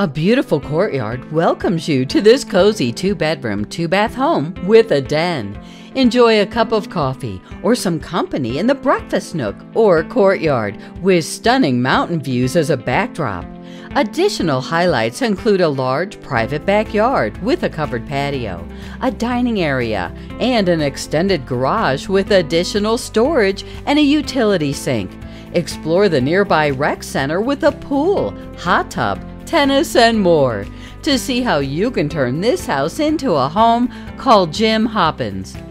A beautiful courtyard welcomes you to this cozy 2-bedroom, 2-bath home with a den. Enjoy a cup of coffee or some company in the breakfast nook or courtyard with stunning mountain views as a backdrop. Additional highlights include a large private backyard with a covered patio, a dining area, and an extended garage with additional storage and a utility sink. Explore the nearby rec center with a pool, hot tub, tennis, and more. To see how you can turn this house into a home, call Jim Hoppens.